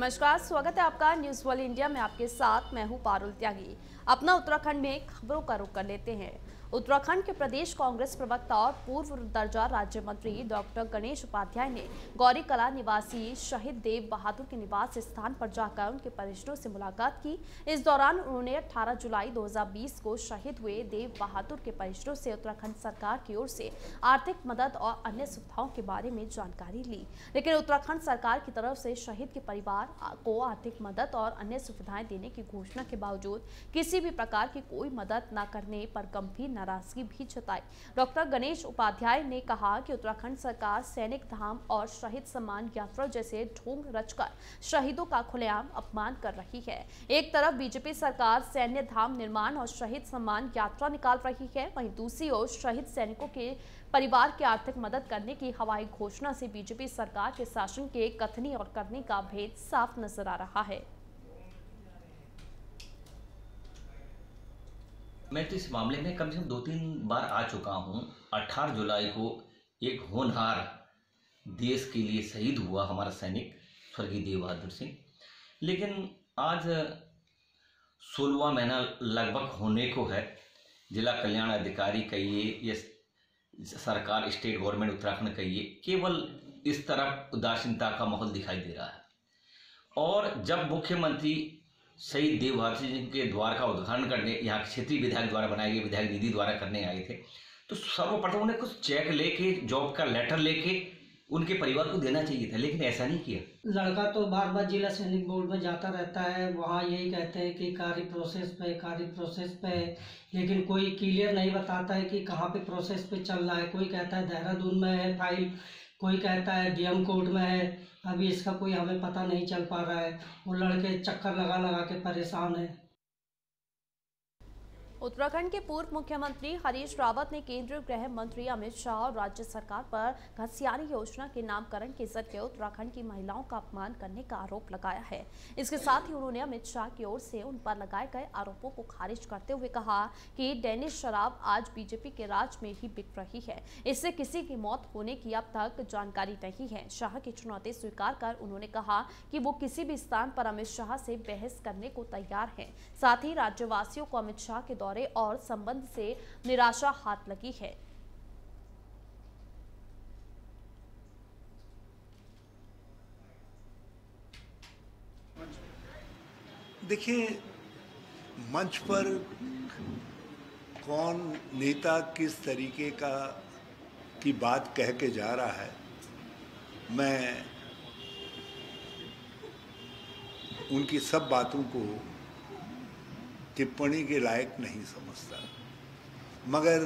नमस्कार, स्वागत है आपका न्यूज़ वर्ल्ड इंडिया में। आपके साथ मैं हूँ पारुल त्यागी। अपना उत्तराखंड में खबरों का रुख कर लेते हैं। उत्तराखंड के प्रदेश कांग्रेस प्रवक्ता और पूर्व दर्जा राज्य मंत्री डॉक्टर गणेश उपाध्याय ने गौरी कला निवासी शहीद देव बहादुर के निवास स्थान पर जाकर उनके परिजनों से मुलाकात की। इस दौरान उन्होंने 18 जुलाई 2020 को शहीद हुए देव बहादुर के परिजनों से उत्तराखंड सरकार की ओर से आर्थिक मदद और अन्य सुविधाओं के बारे में जानकारी ली। लेकिन उत्तराखंड सरकार की तरफ से शहीद के परिवार को आर्थिक मदद और अन्य सुविधाएं देने की घोषणा के बावजूद किसी भी प्रकार की कोई मदद न करने पर गंभीर नाराजगी भी जताई। डॉक्टर गणेश उपाध्याय ने कहा कि उत्तराखंड सरकार सैनिक धाम और शहीद सम्मान यात्रा जैसे ढोंग रचकर शहीदों का खुलेआम अपमान कर रही है। एक तरफ बीजेपी सरकार सैन्य धाम निर्माण और शहीद सम्मान यात्रा निकाल रही है, वहीं दूसरी ओर शहीद सैनिकों के परिवार की आर्थिक मदद करने की हवाई घोषणा से बीजेपी सरकार के शासन के कथनी और करने का भेद साफ नजर आ रहा है। मैं तो इस मामले में कम से कम 2-3 बार आ चुका हूँ। 18 जुलाई को एक होनहार देश के लिए शहीद हुआ हमारा सैनिक स्वर्गीय देव बहादुर सिंह, लेकिन आज 16वां महीना लगभग होने को है। जिला कल्याण अधिकारी कहिए या सरकार स्टेट गवर्नमेंट उत्तराखंड कहिए, केवल इस तरफ उदासीनता का माहौल दिखाई दे रहा है। और जब मुख्यमंत्री शहीद देव बहादुर सिंह के द्वार का उद्घाटन करने यहाँ के क्षेत्रीय विधायक द्वारा बनाए गए विधायक निधि द्वारा करने आए थे, तो सर्वप्रथम उन्हें कुछ चेक लेके जॉब का लेटर लेके उनके परिवार को देना चाहिए था, लेकिन ऐसा नहीं किया। लड़का तो बार बार जिला सैनिक बोर्ड में जाता रहता है, वहाँ यही कहते हैं कि कार्य प्रोसेस पे, लेकिन कोई क्लियर नहीं बताता है कि कहाँ पे प्रोसेस पे चल रहा है। कोई कहता है देहरादून में है फाइल, कोई कहता है डीएम कोर्ट में है, अभी इसका कोई हमें पता नहीं चल पा रहा है। वो लड़के चक्कर लगा के परेशान है। उत्तराखंड के पूर्व मुख्यमंत्री हरीश रावत ने केंद्रीय गृह मंत्री अमित शाह और राज्य सरकार पर घसियारी योजना के नामकरण के जरिए उत्तराखंड की महिलाओं का अपमान करने का आरोप लगाया है। इसके साथ ही उन्होंने अमित शाह की ओर से उन पर लगाए गए आरोपों को खारिज करते हुए कहा कि डेनिश शराब आज बीजेपी के राज में ही बिक रही है। इससे किसी की मौत होने की अब तक जानकारी नहीं है। शाह की चुनौती स्वीकार कर उन्होंने कहा कि वो किसी भी स्थान पर अमित शाह से बहस करने को तैयार है। साथ ही राज्यवासियों को अमित शाह के और संबंध से निराशा हाथ लगी है। देखिए, मंच पर कौन नेता किस तरीके का की बात कह के जा रहा है, मैं उनकी सब बातों को टिप्पणी के लायक नहीं समझता, मगर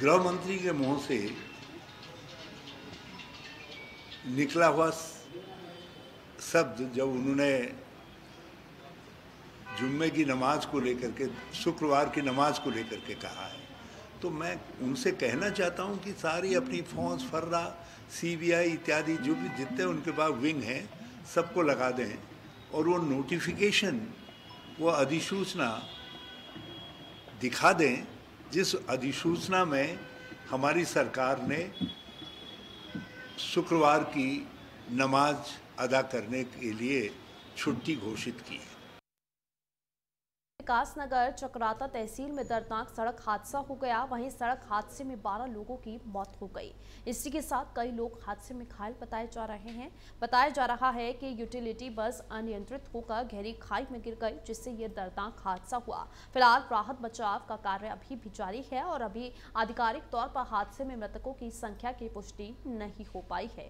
गृह मंत्री के मुंह से निकला हुआ शब्द, जब उन्होंने जुम्मे की नमाज को लेकर के, शुक्रवार की नमाज को लेकर के कहा है, तो मैं उनसे कहना चाहता हूं कि सारी अपनी फौज, फर्रा, सीबीआई इत्यादि जो भी जितने उनके पास विंग हैं सबको लगा दें और वो नोटिफिकेशन, वो अधिसूचना दिखा दें जिस अधिसूचना में हमारी सरकार ने शुक्रवार की नमाज अदा करने के लिए छुट्टी घोषित की है। विकास नगर चक्राता तहसील में दर्दनाक सड़क हादसा हो गया। वहीं सड़क हादसे में 12 लोगों की मौत हो गई। इसी के साथ कई लोग हादसे में घायल बताए जा रहे हैं। बताया जा रहा है कि यूटिलिटी बस अनियंत्रित होकर गहरी खाई में गिर गई, जिससे यह दर्दनाक हादसा हुआ। फिलहाल राहत बचाव का कार्य अभी भी जारी है और अभी आधिकारिक तौर पर हादसे में मृतकों की संख्या की पुष्टि नहीं हो पाई है।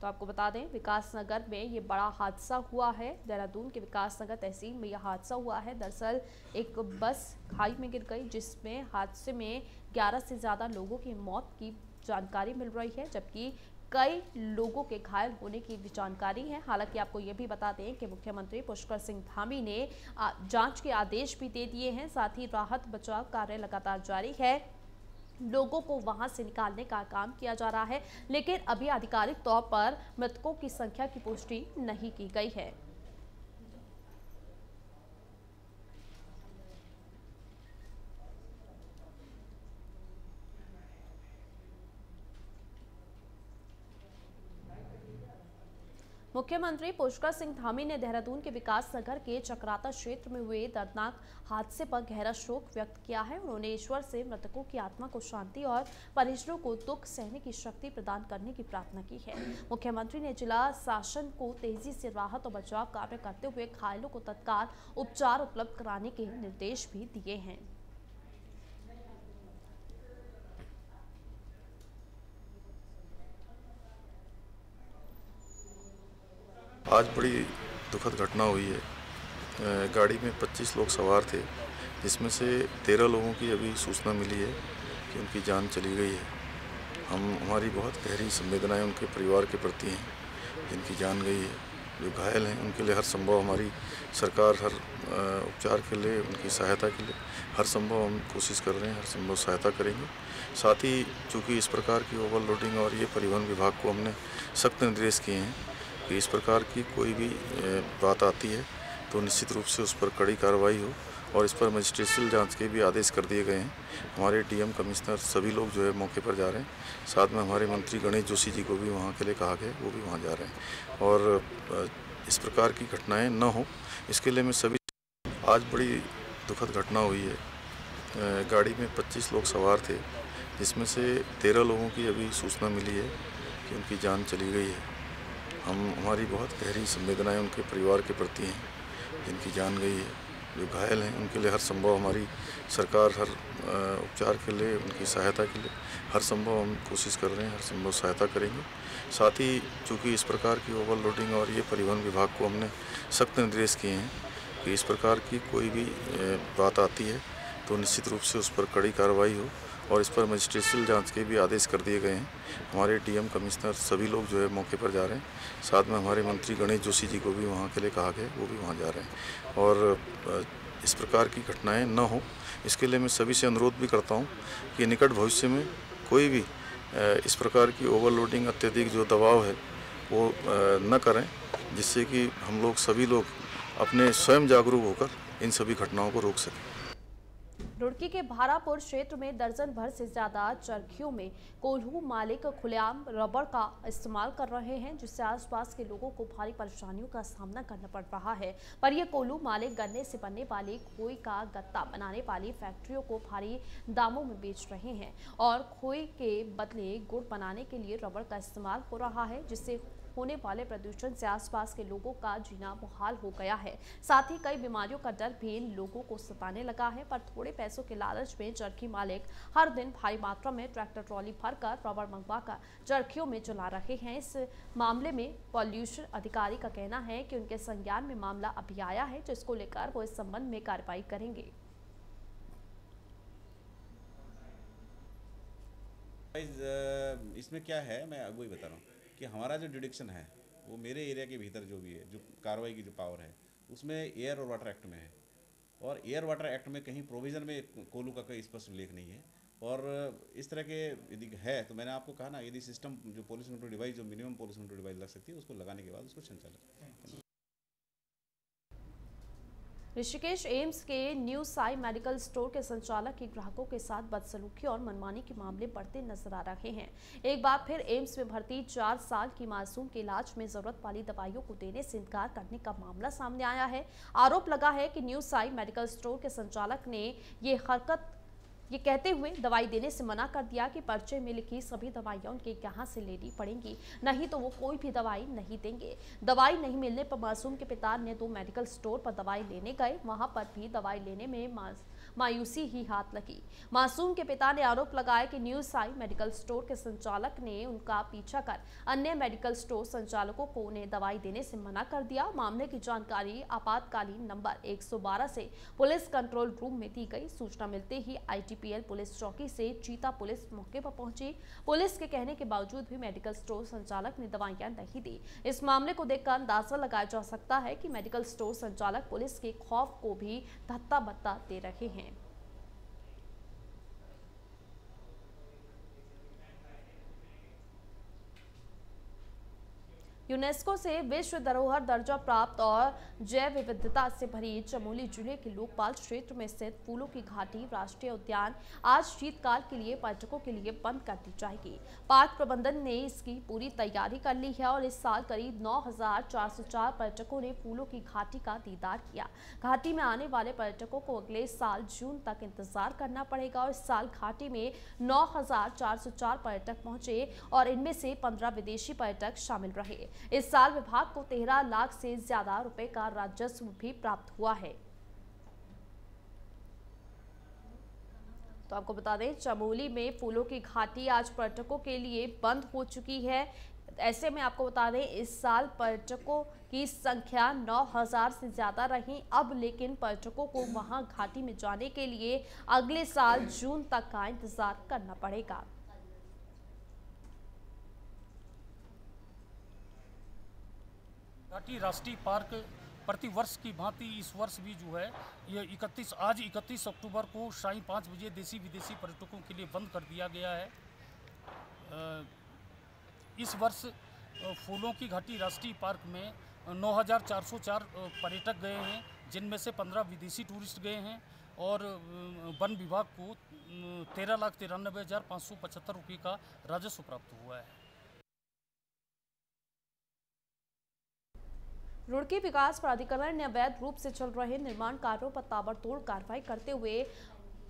तो आपको बता दें, विकास नगर में ये बड़ा हादसा हुआ है। देहरादून के विकास नगर तहसील में यह हादसा हुआ है। दरअसल एक बस खाई में गिर गई, जिसमें हादसे में 11 से ज़्यादा लोगों की मौत की जानकारी मिल रही है, जबकि कई लोगों के घायल होने की भी जानकारी है। हालांकि आपको ये भी बता दें कि मुख्यमंत्री पुष्कर सिंह धामी ने जाँच के आदेश भी दे दिए हैं। साथ ही राहत बचाव कार्य लगातार जारी है, लोगों को वहां से निकालने का काम किया जा रहा है, लेकिन अभी आधिकारिक तौर पर मृतकों की संख्या की पुष्टि नहीं की गई है। मुख्यमंत्री पुष्कर सिंह धामी ने देहरादून के विकास नगर के चक्राता क्षेत्र में हुए दर्दनाक हादसे पर गहरा शोक व्यक्त किया है। उन्होंने ईश्वर से मृतकों की आत्मा को शांति और परिजनों को दुख सहने की शक्ति प्रदान करने की प्रार्थना की है। मुख्यमंत्री ने जिला शासन को तेजी से राहत और बचाव कार्य करते हुए घायलों को तत्काल उपचार उपलब्ध कराने के निर्देश भी दिए हैं। आज बड़ी दुखद घटना हुई है। गाड़ी में 25 लोग सवार थे, जिसमें से 13 लोगों की अभी सूचना मिली है कि उनकी जान चली गई है। हमारी बहुत गहरी संवेदनाएं उनके परिवार के प्रति हैं जिनकी जान गई है। जो घायल हैं उनके लिए हर संभव हमारी सरकार हर उपचार के लिए उनकी सहायता के लिए हर संभव हम कोशिश कर रहे हैं, हर संभव सहायता करेंगे। साथ ही चूँकि इस प्रकार की ओवरलोडिंग और ये परिवहन विभाग को हमने सख्त निर्देश किए हैं कि इस प्रकार की कोई भी बात आती है तो निश्चित रूप से उस पर कड़ी कार्रवाई हो और इस पर मजिस्ट्रेशियल जांच के भी आदेश कर दिए गए हैं। हमारे डीएम कमिश्नर सभी लोग जो है मौके पर जा रहे हैं। साथ में हमारे मंत्री गणेश जोशी जी को भी वहां के लिए कहा गया, वो भी वहां जा रहे हैं और इस प्रकार की घटनाएं न हो इसके लिए मैं सभी। आज बड़ी दुखद घटना हुई है। गाड़ी में 25 लोग सवार थे, जिसमें से 13 लोगों की अभी सूचना मिली है कि उनकी जान चली गई है। हमारी बहुत गहरी संवेदनाएं उनके परिवार के प्रति हैं जिनकी जान गई है। जो घायल हैं उनके लिए हर संभव हमारी सरकार हर उपचार के लिए उनकी सहायता के लिए हर संभव हम कोशिश कर रहे हैं, हर संभव सहायता करेंगे। साथ ही चूँकि इस प्रकार की ओवरलोडिंग और ये परिवहन विभाग को हमने सख्त निर्देश किए हैं कि इस प्रकार की कोई भी बात आती है तो निश्चित रूप से उस पर कड़ी कार्रवाई हो और इस पर मजिस्ट्रेशियल जांच के भी आदेश कर दिए गए हैं। हमारे डीएम कमिश्नर सभी लोग जो है मौके पर जा रहे हैं। साथ में हमारे मंत्री गणेश जोशी जी को भी वहां के लिए कहा गया, वो भी वहां जा रहे हैं और इस प्रकार की घटनाएं न हो इसके लिए मैं सभी से अनुरोध भी करता हूं कि निकट भविष्य में कोई भी इस प्रकार की ओवरलोडिंग अत्यधिक जो दबाव है वो न करें, जिससे कि हम लोग सभी लोग अपने स्वयं जागरूक होकर इन सभी घटनाओं को रोक सकें। रुड़की के भारापुर क्षेत्र में दर्जन भर से ज्यादा चरखियों में कोल्हू मालिक खुलेआम रबड़ का इस्तेमाल कर रहे हैं, जिससे आसपास के लोगों को भारी परेशानियों का सामना करना पड़ रहा है। पर यह कोल्हू मालिक गन्ने से बनने वाले खोई का गत्ता बनाने वाली फैक्ट्रियों को भारी दामों में बेच रहे हैं और खोई के बदले गुड़ बनाने के लिए रबड़ का इस्तेमाल हो रहा है, जिससे होने वाले प्रदूषण से आसपास के लोगों का जीना मुहाल हो गया है। साथ ही कई बीमारियों का डर भी लोगों को सताने लगा है। पर थोड़े पैसों के लालच में चरखी मालिक हर दिन भारी मात्रा में ट्रैक्टर ट्रॉली भरकर रबड़ मंगवाकर चरखियों में जला रहे हैं। इस मामले में पॉल्यूशन अधिकारी का कहना है कि उनके संज्ञान में मामला अभी आया है, जिसको लेकर वो इस संबंध में कार्रवाई करेंगे। इसमें क्या है मैं वही बता रहा हूँ कि हमारा जो डिडक्शन है वो मेरे एरिया के भीतर जो भी है जो कार्रवाई की जो पावर है उसमें एयर और वाटर एक्ट में है और एयर वाटर एक्ट में कहीं प्रोविज़न में कोल्हू का कोई स्पष्ट उल्लेख नहीं है। और इस तरह के यदि है तो मैंने आपको कहा ना, यदि सिस्टम जो पॉल्यूशन कंट्रोल डिवाइस जो मिनिमम पॉल्यूशन कंट्रोल डिवाइस लग सकती है उसको लगाने के बाद उसको संचालन। ऋषिकेश एम्स के न्यू साई मेडिकल स्टोर के संचालक की ग्राहकों के साथ बदसलूकी और मनमानी के मामले बढ़ते नजर आ रहे हैं। एक बार फिर एम्स में भर्ती 4 साल की मासूम के इलाज में जरूरत वाली दवाइयों को देने से इनकार करने का मामला सामने आया है। आरोप लगा है कि न्यू साई मेडिकल स्टोर के संचालक ने ये कहते हुए दवाई देने से मना कर दिया कि पर्चे में लिखी सभी दवाइयाँ उनके यहाँ से लेनी पड़ेंगी, नहीं तो वो कोई भी दवाई नहीं देंगे। दवाई नहीं मिलने पर मासूम के पिता ने 2 मेडिकल स्टोर पर दवाई लेने गए, वहाँ पर भी दवाई लेने में मायूसी ही हाथ लगी। मासूम के पिता ने आरोप लगाया कि न्यू साई मेडिकल स्टोर के संचालक ने उनका पीछा कर अन्य मेडिकल स्टोर संचालकों को उन्हें दवाई देने से मना कर दिया। मामले की जानकारी आपातकालीन नंबर 112 से पुलिस कंट्रोल रूम में दी गई। सूचना मिलते ही ITPL पुलिस चौकी से चीता पुलिस मौके पर पहुंची। पुलिस के कहने के बावजूद भी मेडिकल स्टोर संचालक ने दवाइयां नहीं दी। इस मामले को देखकर अंदाजा लगाया जा सकता है कि मेडिकल स्टोर संचालक पुलिस के खौफ को भी धत्ता बत्ता दे रहे हैं। यूनेस्को से विश्व धरोहर दर्जा प्राप्त और जैव विविधता से भरी चमोली जिले के लोकपाल क्षेत्र में स्थित फूलों की घाटी राष्ट्रीय उद्यान आज शीतकाल के लिए पर्यटकों के लिए बंद कर दी जाएगी। पार्क प्रबंधन ने इसकी पूरी तैयारी कर ली है और इस साल करीब 9,404 पर्यटकों ने फूलों की घाटी का दीदार किया। घाटी में आने वाले पर्यटकों को अगले साल जून तक इंतजार करना पड़ेगा और इस साल घाटी में 9,404 पर्यटक पहुंचे और इनमें से 15 विदेशी पर्यटक शामिल रहे। इस साल विभाग को 13 लाख से ज्यादा रुपए का राजस्व भी प्राप्त हुआ है। तो आपको बता दें, चमोली में फूलों की घाटी आज पर्यटकों के लिए बंद हो चुकी है। ऐसे में आपको बता दें, इस साल पर्यटकों की संख्या 9,000 से ज़्यादा रही। अब लेकिन पर्यटकों को वहां घाटी में जाने के लिए अगले साल जून तक का इंतज़ार करना पड़ेगा। घाटी राष्ट्रीय पार्क प्रतिवर्ष की भांति इस वर्ष भी जो है ये 31 अक्टूबर को शाम 5 बजे देशी विदेशी पर्यटकों के लिए बंद कर दिया गया है। इस वर्ष फूलों की घाटी राष्ट्रीय पार्क में 9,404 पर्यटक गए हैं, जिनमें से 15 विदेशी टूरिस्ट गए हैं और वन विभाग को 13,93,575 रुपये का राजस्व प्राप्त हुआ है। रुड़की विकास प्राधिकरण ने अवैध रूप से चल रहे निर्माण कार्यों पर ताबड़तोड़ कार्रवाई करते हुए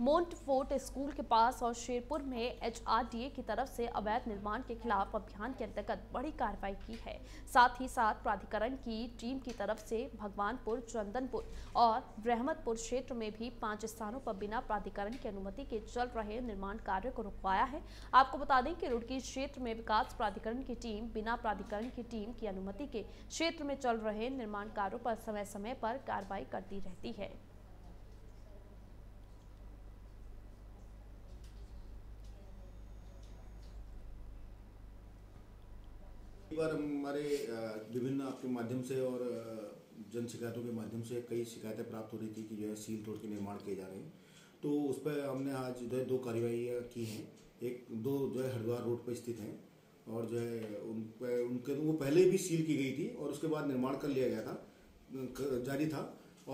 मोंटफोर्ट स्कूल के पास और शेरपुर में एचआरडीए की तरफ से अवैध निर्माण के खिलाफ अभियान के अंतर्गत बड़ी कार्रवाई की है। साथ ही साथ प्राधिकरण की टीम की तरफ से भगवानपुर, चंदनपुर और रहमतपुर क्षेत्र में भी 5 स्थानों पर बिना प्राधिकरण की अनुमति के चल रहे निर्माण कार्यों को रुकवाया है। आपको बता दें कि रुड़की क्षेत्र में विकास प्राधिकरण की टीम बिना प्राधिकरण की टीम की अनुमति के क्षेत्र में चल रहे निर्माण कार्यों पर समय समय पर कार्रवाई करती रहती है। बार हमारे विभिन्न आपके माध्यम से और जन शिकायतों के माध्यम से कई शिकायतें प्राप्त हो रही थी कि जो है सील तोड़ के निर्माण किए जा रहे हैं, तो उस पर हमने आज जो है 2 कार्रवाइयाँ की हैं। एक 2 जो है हरिद्वार रोड पर स्थित हैं और जो है उनके वो पहले भी सील की गई थी और उसके बाद निर्माण कर लिया गया था, जारी था,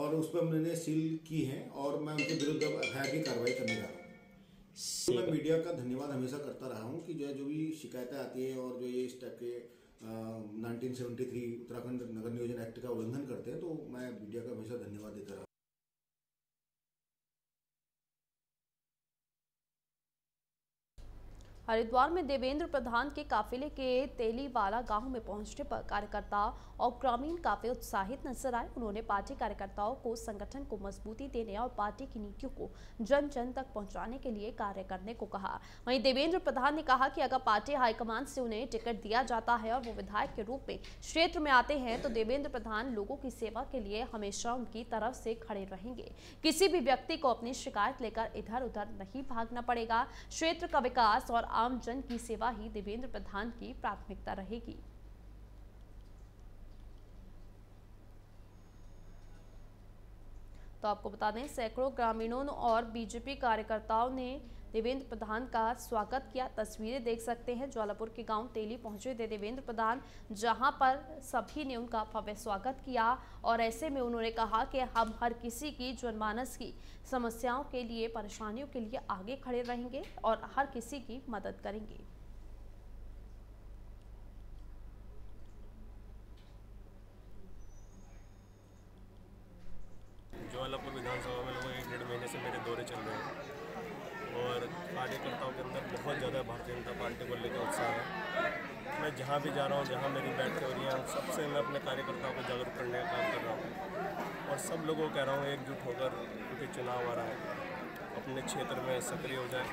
और उस पर हमने सील की हैं और मैं उनके विरुद्ध एफआईआर की कार्रवाई करने जा रहा हूँ। मैं मीडिया का धन्यवाद हमेशा करता रहा हूँ कि जो भी शिकायतें आती हैं और जो ये इस टाइप के 1973 उत्तराखंड नगर नियोजन एक्ट का उल्लंघन करते हैं, तो मैं मीडिया का हमेशा धन्यवाद देता रहा। हरिद्वार में देवेंद्र प्रधान के काफिले के तेलीवाला गांव में पहुंचने पर कार्यकर्ता और ग्रामीण काफी उत्साहित नजर आए। उन्होंने पार्टी कार्यकर्ताओं को संगठन को मजबूती देने और पार्टी की नीतियों को जन जन तक पहुंचाने के लिए कार्य करने को कहा। वहीं देवेंद्र प्रधान ने कहा कि अगर पार्टी हाईकमान से उन्हें टिकट दिया जाता है और वो विधायक के रूप में क्षेत्र में आते हैं तो देवेंद्र प्रधान लोगों की सेवा के लिए हमेशा उनकी तरफ से खड़े रहेंगे। किसी भी व्यक्ति को अपनी शिकायत लेकर इधर उधर नहीं भागना पड़ेगा। क्षेत्र का विकास और आम जन की सेवा ही देवेंद्र प्रधान की प्राथमिकता रहेगी। तो आपको बता दें, सैकड़ों ग्रामीणों और बीजेपी कार्यकर्ताओं ने देवेंद्र प्रधान का स्वागत किया। तस्वीरें देख सकते हैं। ज्वालापुर के गांव तेली पहुंचे थे देवेंद्र प्रधान, जहां पर सभी ने उनका भव्य स्वागत किया और ऐसे में उन्होंने कहा कि हम हर किसी की जनमानस की समस्याओं के लिए, परेशानियों के लिए आगे खड़े रहेंगे और हर किसी की मदद करेंगे। ज्वालापुर विधानसभा में लगभग 1.5 महीने से मेरे दौरे चल रहे हैं और कार्यकर्ताओं के अंदर बहुत ज़्यादा भारतीय जनता पार्टी को लेकर उत्साह है। मैं जहाँ भी जा रहा हूँ, जहाँ मेरी बैठकें हो रही हैं, सबसे मैं अपने कार्यकर्ताओं को जागरूक करने का काम कर रहा हूँ और सब लोगों को कह रहा हूँ एकजुट होकर, क्योंकि चुनाव आ रहा है, अपने क्षेत्र में सक्रिय हो जाए।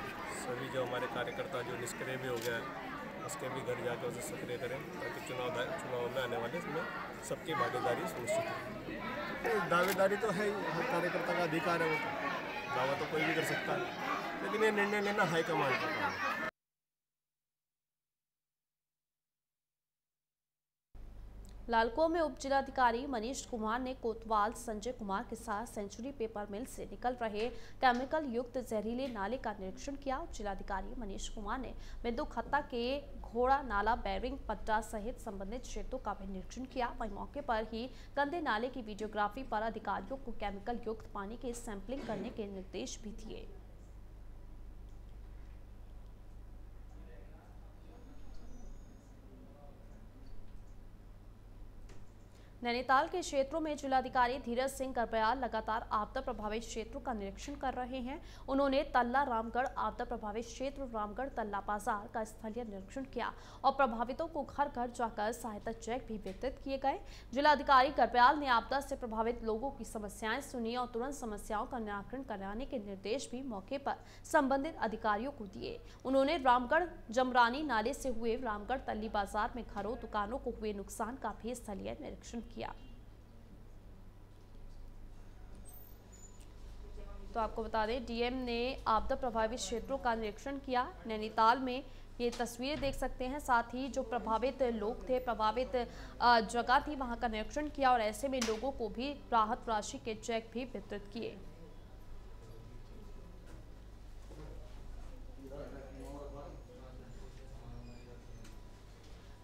सभी जो हमारे कार्यकर्ता जो निष्क्रिय भी हो गया है उसके भी घर जाकर उसे सक्रिय करें ताकि चुनाव में आने वाले इसमें सबकी भागीदारी सुनिश्चित हो। दावेदारी तो है ही, हर कार्यकर्ता का अधिकार है, वो दावा तो कोई भी कर सकता है, लेकिन ये निर्णय लेना हाईकमान का काम है। लालकुआ में उप जिलाधिकारी मनीष कुमार ने कोतवाल संजय कुमार के साथ सेंचुरी पेपर मिल से निकल रहे केमिकल युक्त जहरीले नाले का निरीक्षण किया। जिलाधिकारी मनीष कुमार ने बिंदु खत्ता के घोड़ा नाला बैरिंग पट्टा सहित संबंधित क्षेत्रों का भी निरीक्षण किया। वहीं मौके पर ही कंधे नाले की वीडियोग्राफी पर अधिकारियों को केमिकल युक्त पानी की सैंपलिंग करने के निर्देश भी दिए। नैनीताल के क्षेत्रों में जिलाधिकारी धीरज सिंह करप्याल लगातार आपदा प्रभावित क्षेत्रों का निरीक्षण कर रहे हैं। उन्होंने तल्ला रामगढ़ आपदा प्रभावित क्षेत्र रामगढ़ तल्ला बाजार का स्थलीय निरीक्षण किया और प्रभावितों को घर घर जाकर सहायता चेक भी वितरित किए गए। जिलाधिकारी करप्याल ने आपदा से प्रभावित लोगों की समस्याएं सुनी और तुरंत समस्याओं का निराकरण कराने के निर्देश भी मौके पर संबंधित अधिकारियों को दिए। उन्होंने रामगढ़ जमरानी नाले से हुए रामगढ़ तल्ली बाजार में घरों दुकानों को हुए नुकसान का भी स्थलीय निरीक्षण किया। तो आपको बता दें डीएम ने आपदा प्रभावित क्षेत्रों का निरीक्षण किया। नैनीताल में ये तस्वीरें देख सकते हैं। साथ ही जो प्रभावित लोग थे, प्रभावित जगह थी, वहां का निरीक्षण किया और ऐसे में लोगों को भी राहत राशि के चेक भी वितरित किए।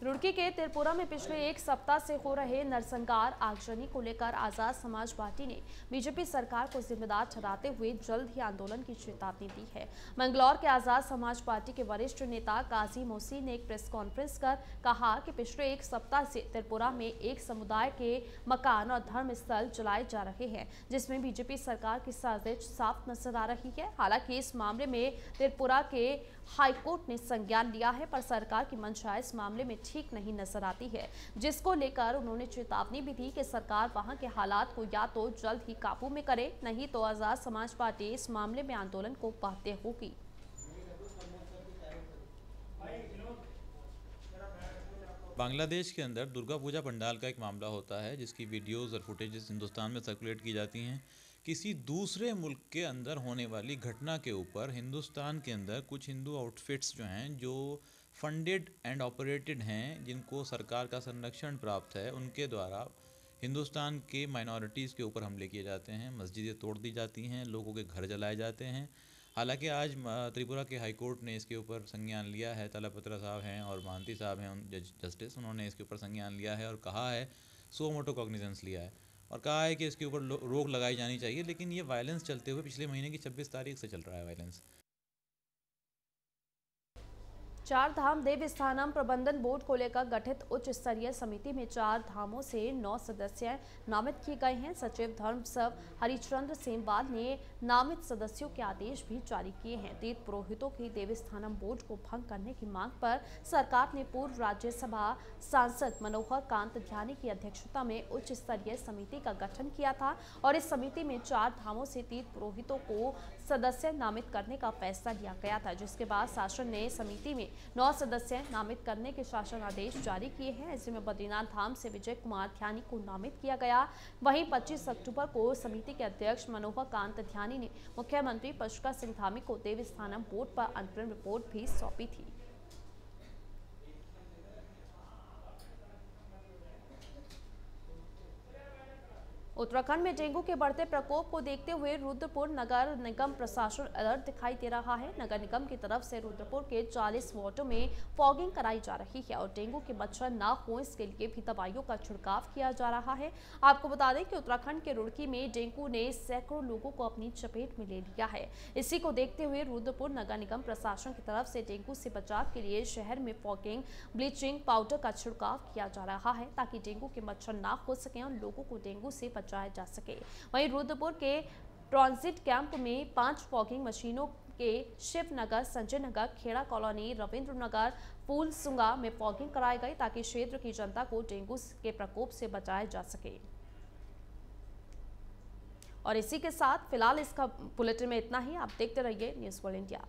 रुड़की के तिरपुरा में पिछले एक सप्ताह से हो रहे नरसंहार आगजनी को लेकर आज़ाद समाज पार्टी ने बीजेपी सरकार को जिम्मेदार ठहराते हुए जल्द ही आंदोलन की चेतावनी दी है। मंगलौर के आज़ाद समाज पार्टी के वरिष्ठ नेता काजी मोसी ने एक प्रेस कॉन्फ्रेंस कर कहा कि पिछले एक सप्ताह से त्रिपुरा में एक समुदाय के मकान और धर्म स्थल जलाए जा रहे हैं, जिसमें बीजेपी सरकार की साजिश साफ नजर आ रही है। हालांकि इस मामले में त्रिपुरा के हाईकोर्ट ने संज्ञान लिया है, पर सरकार की मंशा इस मामले में ठीक नहीं नजर आती है, जिसको लेकर उन्होंने चेतावनी भी दी कि सरकार वहां के हालात को या तो जल्द ही काबू में करे, नहीं तो आजाद समाज पार्टी इस मामले में आंदोलन को बाध्य होगी। बांग्लादेश के अंदर दुर्गा पूजा पंडाल का एक मामला होता है, जिसकी वीडियोस और फुटेजेस हिंदुस्तान में सर्कुलेट की जाती हैं। किसी दूसरे मुल्क के अंदर होने वाली घटना के ऊपर हिंदुस्तान के अंदर कुछ हिंदू आउटफिट्स जो हैं, जो फंडेड एंड ऑपरेटेड हैं, जिनको सरकार का संरक्षण प्राप्त है, उनके द्वारा हिंदुस्तान के माइनॉरिटीज़ के ऊपर हमले किए जाते हैं, मस्जिदें तोड़ दी जाती हैं, लोगों के घर जलाए जाते हैं। हालांकि आज त्रिपुरा के हाईकोर्ट ने इसके ऊपर संज्ञान लिया है। तलापत्रा साहब हैं और महांती साहब हैं जस्टिस, उन्होंने इसके ऊपर संज्ञान लिया है और कहा है, सो मोटो कॉग्निजेंस लिया है और कहा है कि इसके ऊपर रोक लगाई जानी चाहिए। लेकिन ये वायलेंस चलते हुए पिछले महीने की 26 तारीख से चल रहा है वायलेंस। चार धाम देवस्थानम प्रबंधन बोर्ड को लेकर गठित उच्च स्तरीय समिति में चार धामों से 9 सदस्य नामित किए गए हैं। सचिव धर्म सचिव हरिचन्द्र सेमवाल ने नामित सदस्यों के आदेश भी जारी किए हैं। तीर्थ पुरोहितों की देवस्थानम बोर्ड को भंग करने की मांग पर सरकार ने पूर्व राज्यसभा सांसद मनोहर कांत ध्यानी की अध्यक्षता में उच्च स्तरीय समिति का गठन किया था और इस समिति में चार धामों से तीर्थ पुरोहितों को सदस्य नामित करने का फैसला लिया गया था, जिसके बाद शासन ने समिति में 9 सदस्य नामित करने के शासन आदेश जारी किए हैं। ऐसे में बद्रीनाथ धाम से विजय कुमार ध्यानी को नामित किया गया। वहीं 25 अक्टूबर को समिति के अध्यक्ष मनोहर कांत ध्यानी ने मुख्यमंत्री पुष्कर सिंह धामी को देवस्थानम बोर्ड पर अंतरिम रिपोर्ट भी सौंपी थी। उत्तराखंड में डेंगू के बढ़ते प्रकोप को देखते हुए रुद्रपुर नगर निगम प्रशासन अलर्ट दिखाई दे रहा है। नगर निगम की तरफ से रुद्रपुर के 40 वार्डों में फॉगिंग कराई जा रही है और डेंगू के मच्छर ना हो इसके लिए भी दवाइयों का छिड़काव किया जा रहा है। आपको बता दें कि उत्तराखंड के रुड़की में डेंगू ने सैकड़ों लोगों को अपनी चपेट में ले लिया है। इसी को देखते हुए रुद्रपुर नगर निगम प्रशासन की तरफ से डेंगू से बचाव के लिए शहर में फॉगिंग, ब्लीचिंग पाउडर का छिड़काव किया जा रहा है ताकि डेंगू के मच्छर ना हो सके और लोगों को डेंगू से बचाया जा सके। वहीं रुद्रपुर के ट्रांजिट कैंप में 5 फॉगिंग मशीनों के शिव नगर, संजय नगर, खेड़ा कॉलोनी, रविंद्र नगर, फूल सुंगा में फॉगिंग कराई गई ताकि क्षेत्र की जनता को डेंगू के प्रकोप से बचाया जा सके। और इसी के साथ फिलहाल इसका बुलेटिन में इतना ही। आप देखते रहिए न्यूज़ वर्ल्ड इंडिया।